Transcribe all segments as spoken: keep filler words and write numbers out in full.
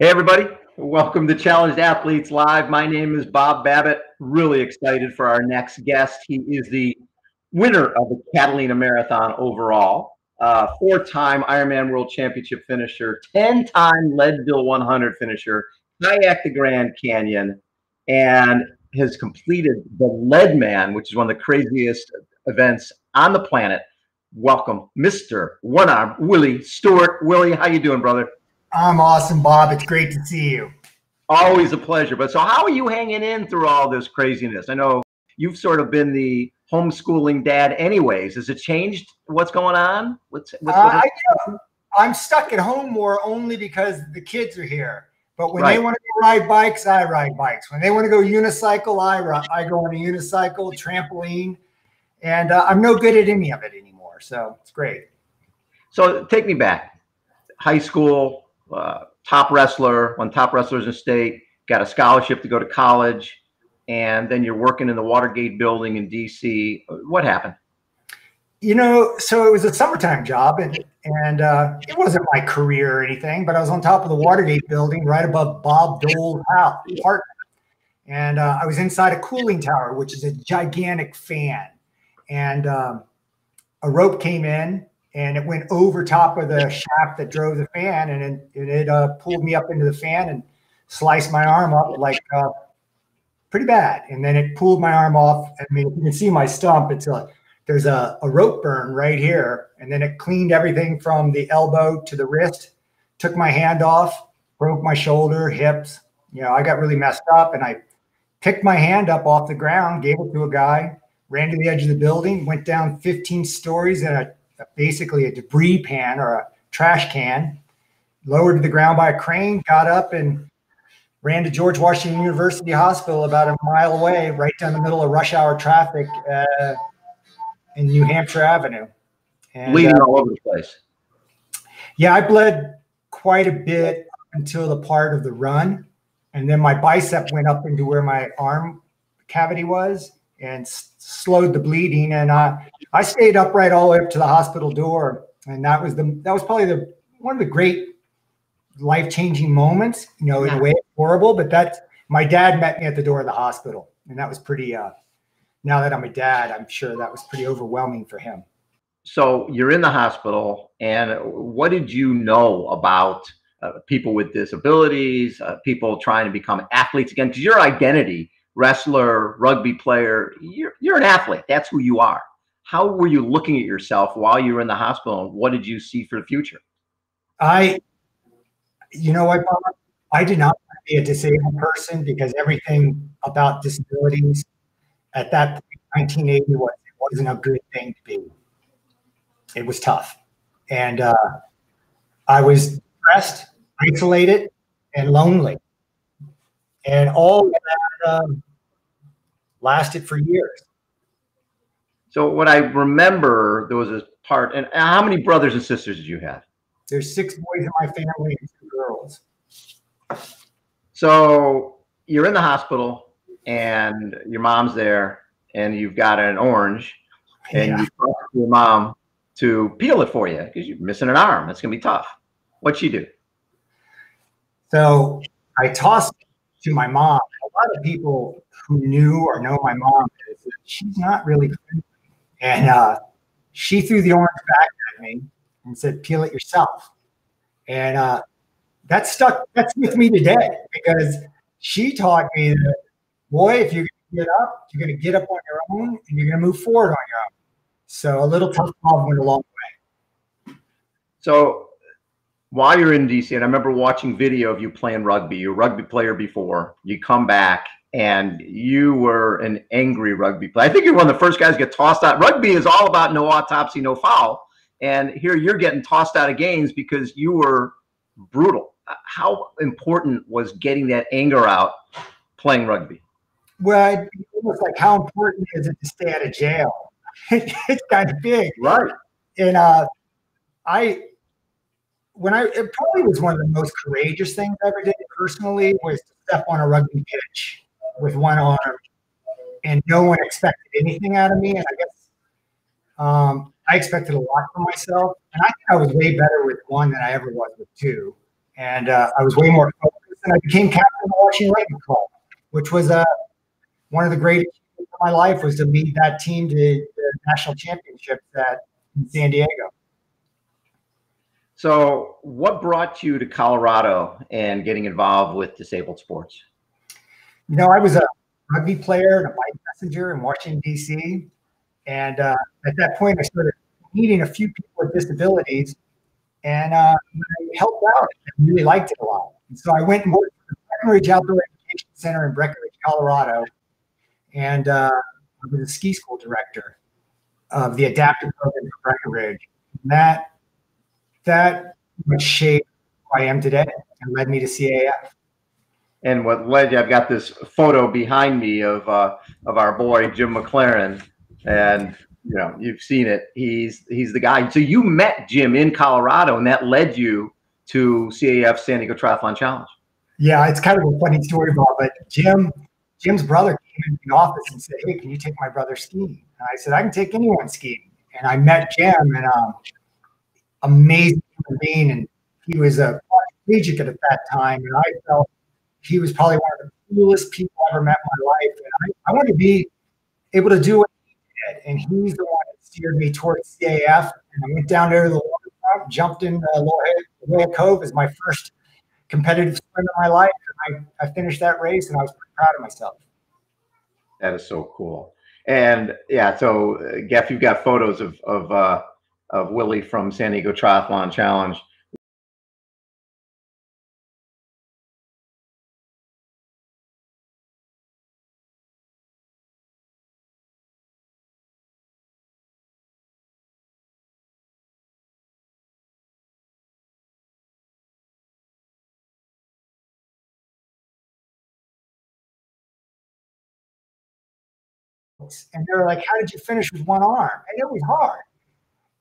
Hey everybody, welcome to Challenged Athletes Live. My name is Bob Babbitt. Really excited for our next guest. He is the winner of the Catalina Marathon overall, uh, four-time Ironman World Championship finisher, ten-time Leadville one hundred finisher, kayak the Grand Canyon, and has completed the Leadman, which is one of the craziest events on the planet. Welcome, Mister One Arm Willie Stewart. Willie, how you doing, brother? I'm awesome, Bob. It's great to see you. Always a pleasure. But so how are you hanging in through all this craziness? I know you've sort of been the homeschooling dad anyways. Has it changed what's going on? What's, what's, uh, what's I, I'm stuck at home more only because the kids are here. But when right. they want to ride bikes, I ride bikes. When they want to go unicycle, I, ride, I go on a unicycle, trampoline. And uh, I'm no good at any of it anymore. So it's great. So take me back. High school. Uh, top wrestler, one top wrestlers in state, got a scholarship to go to college, and then you're working in the Watergate building in D C What happened? You know, so it was a summertime job, and, and uh, it wasn't my career or anything, but I was on top of the Watergate building right above Bob Dole's house, apartment. And uh, I was inside a cooling tower, which is a gigantic fan. And um, a rope came in, and it went over top of the shaft that drove the fan, and it, and it uh, pulled me up into the fan and sliced my arm up like uh, pretty bad. And then it pulled my arm off. I mean, you can see my stump. It's a, there's a, a rope burn right here. And then it cleaned everything from the elbow to the wrist, took my hand off, broke my shoulder, hips. You know, I got really messed up, and I picked my hand up off the ground, gave it to a guy, ran to the edge of the building, went down fifteen stories in a basically a debris pan or a trash can, lowered to the ground by a crane, got up and ran to George Washington University Hospital about a mile away, right down the middle of rush hour traffic uh, in New Hampshire Avenue. And, bleeding uh, all over the place. Yeah, I bled quite a bit until the part of the run. And then my bicep went up into where my arm cavity was and slowed the bleeding. And I, I stayed upright all the way up to the hospital door. And that was the, that was probably the, one of the great life-changing moments, you know, in a way it's horrible, but that's, my dad met me at the door of the hospital, and that was pretty, uh, now that I'm a dad, I'm sure that was pretty overwhelming for him. So you're in the hospital, and what did you know about uh, people with disabilities, uh, people trying to become athletes again? Because your identity, wrestler, rugby player, you're, you're an athlete. That's who you are. How were you looking at yourself while you were in the hospital? And what did you see for the future? I, you know what, Bob? I did not want to be a disabled person because everything about disabilities at that point, nineteen eighty, was, it wasn't a good thing to be. It was tough. And uh, I was depressed, isolated, and lonely. And all of that um, lasted for years. So what I remember, there was a part, and how many brothers and sisters did you have? There's six boys in my family and two girls. So you're in the hospital, and your mom's there, and you've got an orange, and yeah. you talk to your mom to peel it for you because you're missing an arm. It's going to be tough. What'd she do? So I tossed it to my mom. A lot of people who knew or know my mom, she's not really good. And uh, she threw the orange back at me and said, peel it yourself. And uh, that stuck, that's with me today, because she taught me that, boy, if you're going to get up, you're going to get up on your own, and you're going to move forward on your own. So a little tough love went a long way. So while you're in D C, and I remember watching video of you playing rugby, you're a rugby player before, you come back, and you were an angry rugby player. I think you're one of the first guys to get tossed out. Rugby is all about no autopsy, no foul. And here you're getting tossed out of games because you were brutal. How important was getting that anger out playing rugby? Well, it's almost like how important is it to stay out of jail? It's kind of big. Right. And uh, I, when I, it probably was one of the most courageous things I ever did personally was to step on a rugby pitch with one arm, and no one expected anything out of me. And I guess um, I expected a lot from myself, and I think I was way better with one than I ever was with two. And uh, I was way more focused, and I became captain of the Washington Rugby Club, which was uh, one of the great achievements of my life, was to lead that team to the national championship that, in San Diego. So what brought you to Colorado and getting involved with disabled sports? You know, I was a rugby player and a bike messenger in Washington, D C. And uh, at that point, I started meeting a few people with disabilities. And uh, I helped out. I really liked it a lot. And so I went and worked at the Breckenridge Outdoor Education Center in Breckenridge, Colorado. And uh, I was the ski school director of the adaptive program for Breckenridge. And that That would shape who I am today and led me to C A F. And what led you, I've got this photo behind me of uh, of our boy Jim McLaren, and you know you've seen it. He's he's the guy. So you met Jim in Colorado, and that led you to C A F San Diego Triathlon Challenge. Yeah, it's kind of a funny story, Bob. But Jim Jim's brother came into the office and said, "Hey, can you take my brother skiing?" And I said, "I can take anyone skiing." And I met Jim, and um. amazing human being, and he was a quadriplegic at that time, and I felt he was probably one of the coolest people I ever met in my life, and I, I wanted to be able to do what he did, and he's the one that steered me towards C A F, and I went down there to the waterfront, jumped in uh, La Jolla Cove as my first competitive swim in my life, and I, I finished that race, and I was pretty proud of myself. That is so cool. And yeah, so uh, Geff, you've got photos of, of uh, of Willie from San Diego Triathlon Challenge. And they were like, "How did you finish with one arm?" And it was hard.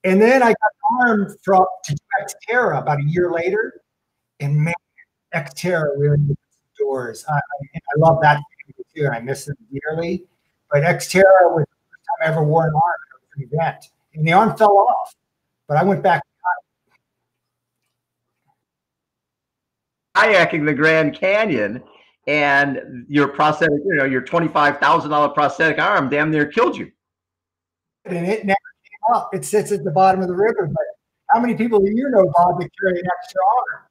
And then I got an arm from to do Xterra about a year later, and man, Xterra really opened the doors. I, I love that thing too, and I miss it dearly. But Xterra was the first time I ever wore an arm at an event, and the arm fell off. But I went back. Kayaking the Grand Canyon, and your prosthetic, you know, your twenty-five thousand dollar prosthetic arm, damn near killed you. And it never. Up. It sits at the bottom of the river, but how many people do you know, Bob, that carry an extra arm?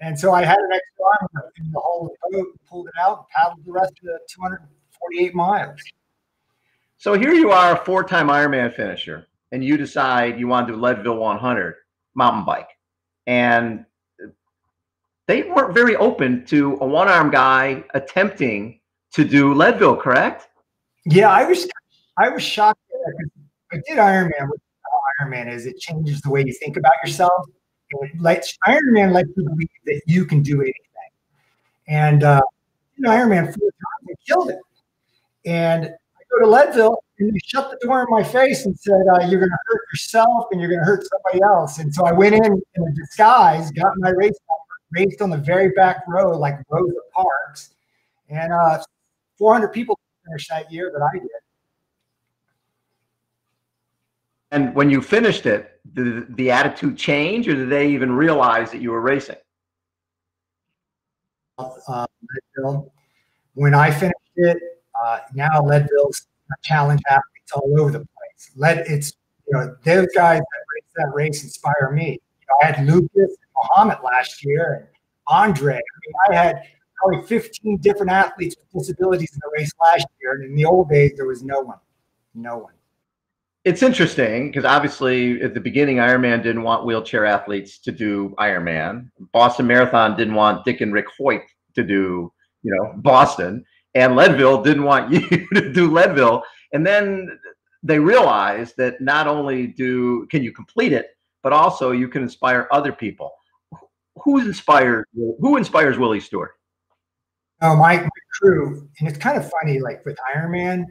And so I had an extra arm in the whole boat, pulled it out, and paddled the rest of the two hundred forty-eight miles. So here you are, a four-time Ironman finisher, and you decide you want to do Leadville one hundred mountain bike. And they weren't very open to a one-arm guy attempting to do Leadville, correct? Yeah, I was, I was shocked. I did Ironman. What Ironman is, it changes the way you think about yourself. It lets, Ironman lets you believe that you can do anything. And uh, you know, Ironman four times and killed it. And I go to Leadville, and they shut the door in my face and said, uh, "You're going to hurt yourself, and you're going to hurt somebody else." And so I went in in a disguise, got my race number, raced on the very back row like Rosa Parks, and uh, four hundred people finished that year that I did. And when you finished it, did the attitude change, or did they even realize that you were racing? Uh, Leadville, when I finished it, uh, now Leadville's challenge athletes all over the place. Lead, it's you know those guys that race that race inspire me. You know, I had Lucas and Muhammad last year, and Andre. I mean, I had probably fifteen different athletes with disabilities in the race last year, and in the old days there was no one, no one. It's interesting because obviously at the beginning, Ironman didn't want wheelchair athletes to do Ironman. Boston Marathon didn't want Dick and Rick Hoyt to do, you know, Boston, and Leadville didn't want you to do Leadville. And then they realized that not only do can you complete it, but also you can inspire other people. Who's inspired? Who inspires Willie Stewart? Oh, my, my crew, and it's kind of funny. Like with Ironman,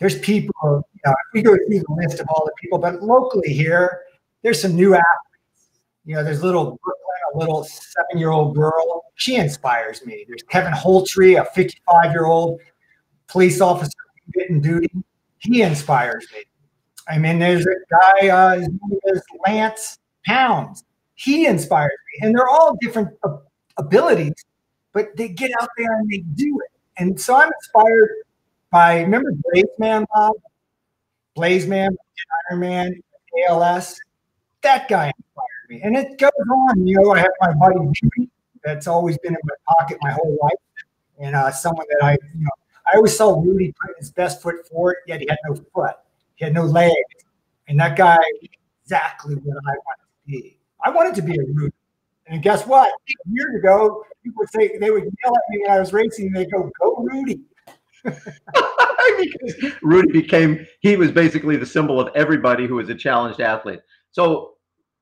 there's people. Uh, we go through the list of all the people, but locally here, there's some new athletes. You know, there's little Brooklyn, a little seven-year-old girl. She inspires me. There's Kevin Holtry, a fifty-five-year-old police officer in duty. He inspires me. I mean, there's a guy, uh, his name is Lance Pounds. He inspires me. And they're all different abilities, but they get out there and they do it. And so I'm inspired by, remember Blazeman, Bob? Blazeman, Ironman, A L S. That guy inspired me. And it goes on. You know, I have my buddy Rudy that's always been in my pocket my whole life. And uh, someone that I, you know, I always saw Rudy put his best foot forward, yet he had no foot. He had no legs. And that guy was exactly what I wanted to be. I wanted to be a Rudy. And guess what? Years ago, people would say, they would yell at me when I was racing, and they'd go, go Rudy. Because Rudy became, he was basically the symbol of everybody who was a challenged athlete. So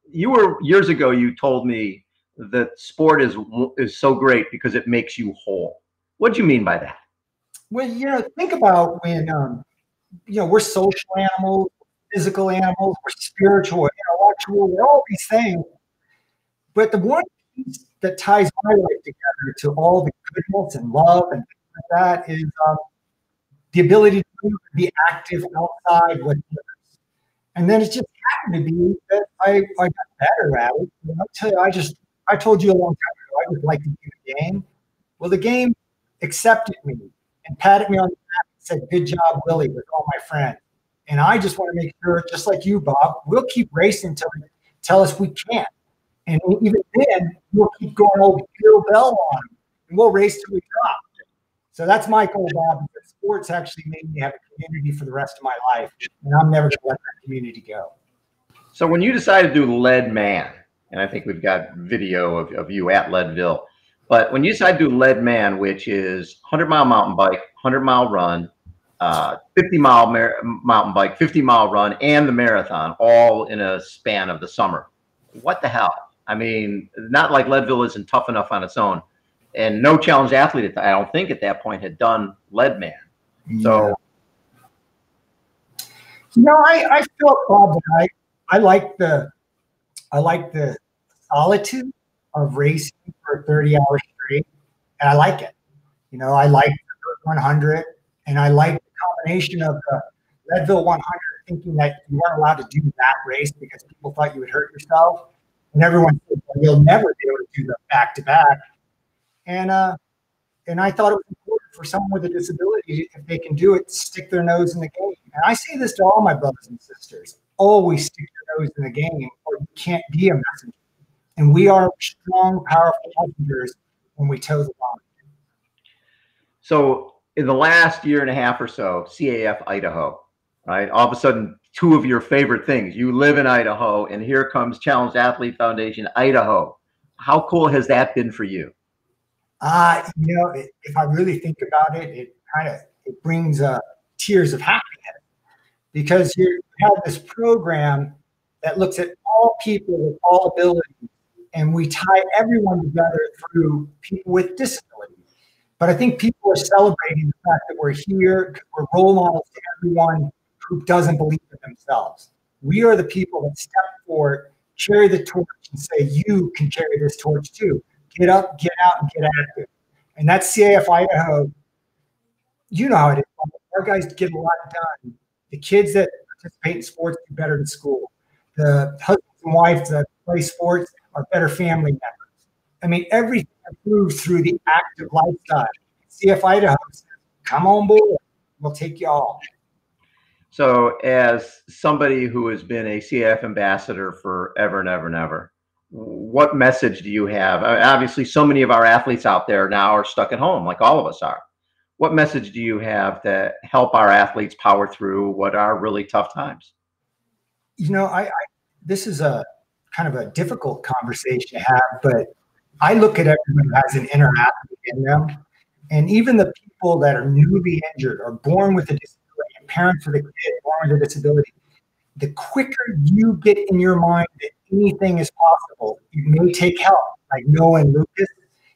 you were, years ago, you told me that sport is, is so great because it makes you whole. What do you mean by that? Well, you know, think about when, um, you know, we're social animals, physical animals, we're spiritual, intellectual, we're all these things. But the one piece that ties my life together to all the goodness and love and things like that is um, the ability to be active outside with others. And then it just happened to be that I, I got better at it. And I'll tell you, I just, I told you a long time ago, I would like to do a game. Well, the game accepted me and patted me on the back and said, good job, Willie, with all my friends. And I just want to make sure, just like you, Bob, we'll keep racing until they tell us we can't. And even then, we'll keep going old Bill Bell on them, and we'll race till we drop. So that's my goal, Bob, because sports actually made me have a community for the rest of my life, and I'm never going to let that community go. So when you decided to do Leadman, and I think we've got video of, of you at Leadville, but when you decided to do Leadman, which is hundred mile mountain bike, hundred mile run, uh, fifty mile mountain bike, fifty mile run, and the marathon, all in a span of the summer, what the hell? I mean, not like Leadville isn't tough enough on its own, and no challenged athlete, I don't think, at that point had done Leadman. So, you know, I, I felt Bob, I I like the I like the solitude of racing for thirty hours straight, and I like it. You know, I like the one hundred, and I like the combination of the Leadville one hundred, thinking that you weren't allowed to do that race because people thought you would hurt yourself. And everyone said, well, you'll never be able to do them back to back. And uh, and I thought it was important for someone with a disability, if they can do it, stick their nose in the game. And I say this to all my brothers and sisters, always stick your nose in the game or you can't be a messenger. And we are strong, powerful messengers when we toe the line. So in the last year and a half or so, C A F Idaho, right? All of a sudden, two of your favorite things. You live in Idaho, and here comes Challenged Athlete Foundation Idaho. How cool has that been for you? Uh, you know, it, if I really think about it, it kind of it brings uh, tears of happiness, because you have this program that looks at all people with all abilities, and we tie everyone together through people with disabilities. But I think people are celebrating the fact that we're here because we're role models to everyone who doesn't believe in themselves. We are the people that step forward, carry the torch, and say, you can carry this torch too. Get up, get out, and get active. And that's C A F Idaho. You know how it is. Our guys get a lot done. The kids that participate in sports do better in school. The husbands and wives that play sports are better family members. I mean, everything improves through the active lifestyle. C A F Idaho says, come on board. We'll take you all. So as somebody who has been a C A F ambassador forever and ever and ever, what message do you have? I mean, obviously, so many of our athletes out there now are stuck at home, like all of us are. What message do you have to help our athletes power through what are really tough times? You know, I, I this is a kind of a difficult conversation to have, but I look at everyone as an inner athlete in them. And even the people that are newly injured or born with a disability, parents of the kid born with a disability, the quicker you get in your mind that anything is possible, it may take help, like Noah and Lucas.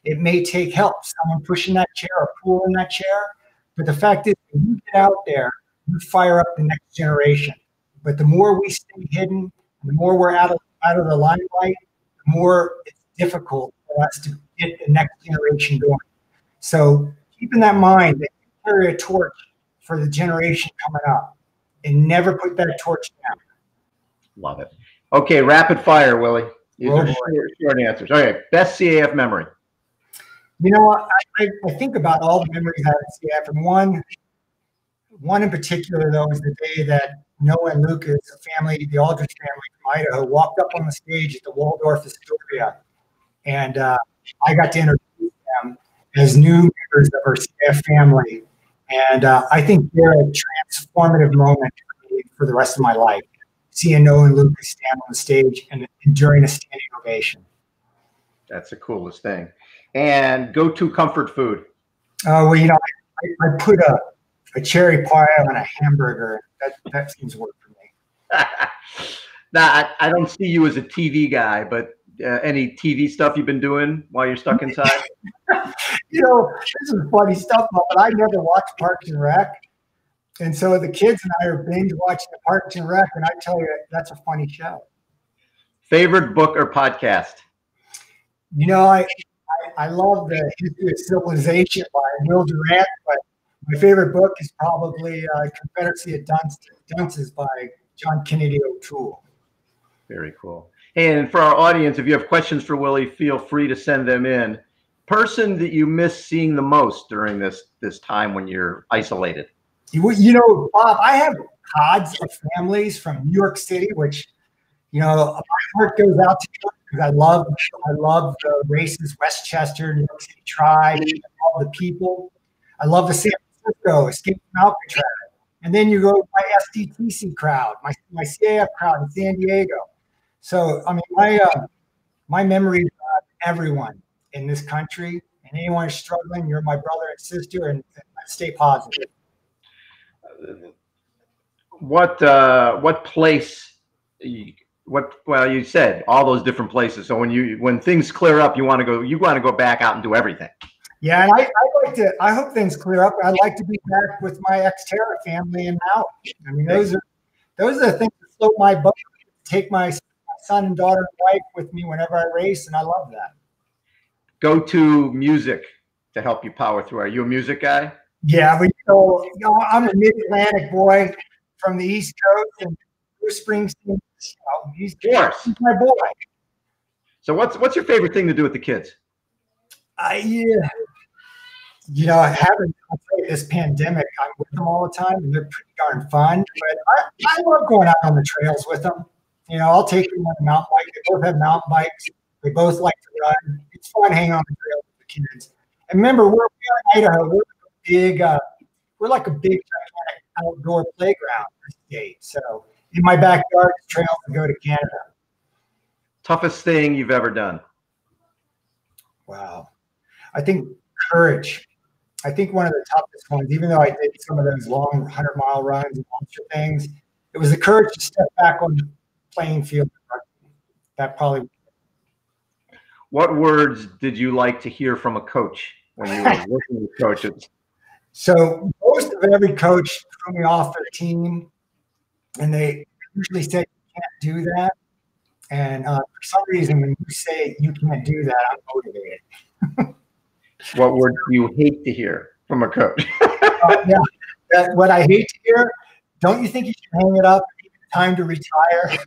It may take help, someone pushing that chair or pulling that chair. But the fact is, when you get out there, you fire up the next generation. But the more we stay hidden, the more we're out of, out of the limelight, the more it's difficult for us to get the next generation going. So keep in that mind that you carry a torch for the generation coming up, and never put that torch down. Love it. Okay, rapid fire, Willie. These are short, short answers. Okay, best C A F memory. You know what? I, I think about all the memories I have at C A F, and one, one in particular, though, is the day that Noah and Lucas, a family, the Aldridge family from Idaho, walked up on the stage at the Waldorf Astoria, and uh, I got to introduce them as new members of our C A F family, and uh, I think they're a transformative moment for me for the rest of my life. Seeing Noah and Lucas stand on the stage and during a standing ovation. That's the coolest thing. And go-to comfort food. Oh, uh, well, you know, I, I put a, a cherry pie on a hamburger. That, that seems to work for me. Now, I, I don't see you as a T V guy, but uh, any T V stuff you've been doing while you're stuck inside? You know, this is funny stuff, but I never watched Parks and Rec. And so the kids and I are binge watching the Parks and Rec, and I tell you, that's a funny show. Favorite book or podcast? You know, I I, I love The History of Civilization by Will Durant, but my favorite book is probably uh, A Confederacy of Dunces by John Kennedy Toole. Very cool. And for our audience, if you have questions for Willie, feel free to send them in. Person that you miss seeing the most during this, this time when you're isolated? You, you know, Bob, I have pods of families from New York City, which, you know, my heart goes out to them because I love, I love the races, Westchester, New York City tribe, all the people. I love the San Francisco, Escape from Alcatraz. And then you go to my S D T C crowd, my, my C A F crowd in San Diego. So, I mean, my, uh, my memories of everyone in this country and anyone who's struggling, you're my brother and sister, and, and stay positive. What uh, what place? What well, you said all those different places. So when you when things clear up, you want to go. You want to go back out and do everything. Yeah, and I, I like to. I hope things clear up. I'd like to be back with my ex-Terra family in Maui. I mean, those are those are the things that float my boat. Take my son and daughter and wife with me whenever I race, and I love that. Go to music to help you power through. Are you a music guy? Yeah, but so, you know, I'm a mid-Atlantic boy from the East Coast, and Bruce Springsteen, you know, he's, he's my boy. So what's what's your favorite thing to do with the kids? I, yeah, you know, I haven't this pandemic. I'm with them all the time, and they're pretty darn fun. But I, I love going out on the trails with them. You know, I'll take them on a mountain bike. They both have mountain bikes. They both like to run. It's fun hanging on the trail with the kids. And remember, we're in Idaho. We're Big, uh, we're like a big outdoor playground state. So in my backyard, trail to go to Canada. Toughest thing you've ever done? Wow, I think courage. I think one of the toughest ones, even though I did some of those long hundred mile runs and bunch of things, it was the courage to step back on the playing field. That probably. What words did you like to hear from a coach when you were working with coaches? So most of every coach threw me off their team, and they usually say you can't do that. And uh, for some reason, when you say you can't do that, I'm motivated. What word do you hate to hear from a coach? uh, yeah, that, what I hate to hear, don't you think you should hang it up? Time to retire.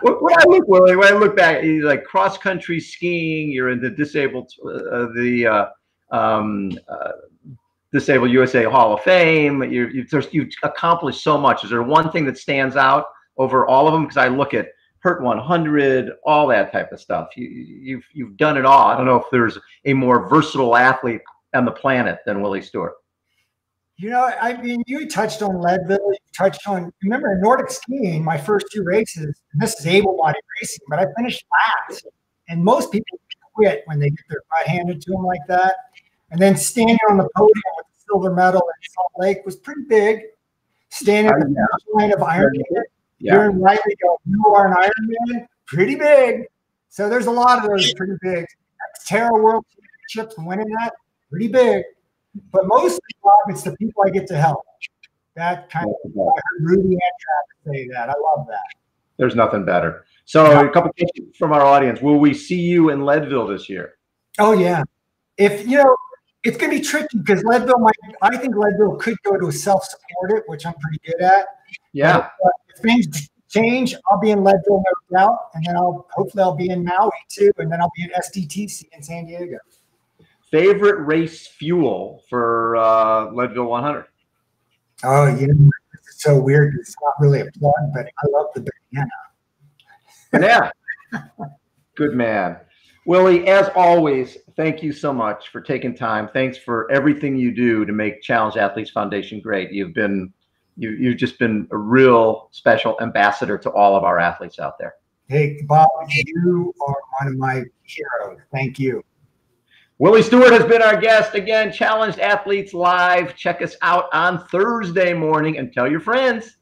When I look, Willie, when I look back, you're like cross country skiing. You're in the disabled, uh, the uh, um, uh, disabled U S A Hall of Fame. You're, you've you've accomplished so much. Is there one thing that stands out over all of them? Because I look at Hurt one hundred, all that type of stuff. You, you've you've done it all. I don't know if there's a more versatile athlete on the planet than Willie Stewart. You know, I mean, you touched on Leadville, you touched on, remember in Nordic skiing, my first two races, and this is able-bodied racing, but I finished last. And most people quit when they get their butt handed to them like that. And then standing on the podium with the silver medal in Salt Lake was pretty big. Standing on the line of Ironman, yeah. You're in right, we go, you are an Ironman, pretty big. So there's a lot of those pretty big. Terra World Championships, winning that, pretty big. But most of the time, it's the people I get to help. That kind of I heard Rudy and Travis say that. I love that. There's nothing better. So yeah. A couple of questions from our audience. Will we see you in Leadville this year? Oh yeah. If you know, it's gonna be tricky because Leadville might I think Leadville could go to a self-supported, which I'm pretty good at. Yeah. But if things change. I'll be in Leadville, no doubt, and then I'll hopefully I'll be in Maui too, and then I'll be at S D T C in San Diego. Favorite race fuel for uh, Leadville one hundred? Oh, you know, it's so weird. It's not really a plug, but I love the banana. Yeah. Good man. Willie, as always, thank you so much for taking time. Thanks for everything you do to make Challenged Athletes Foundation great. You've been, you, you've just been a real special ambassador to all of our athletes out there. Hey, Bob, you are one of my heroes. Thank you. Willie Stewart has been our guest. Again, Challenged Athletes Live. Check us out on Thursday morning and tell your friends.